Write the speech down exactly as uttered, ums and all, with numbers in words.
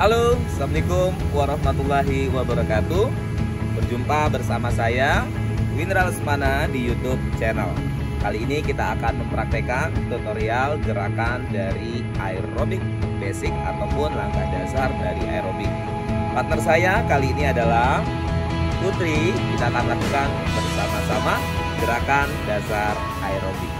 Halo, Assalamualaikum warahmatullahi wabarakatuh. Berjumpa bersama saya Windra Lesmana di YouTube channel. Kali ini kita akan mempraktekkan tutorial gerakan dari aerobik basic ataupun langkah dasar dari aerobik. Partner saya kali ini adalah Putri. Kita akan lakukan bersama-sama gerakan dasar aerobik.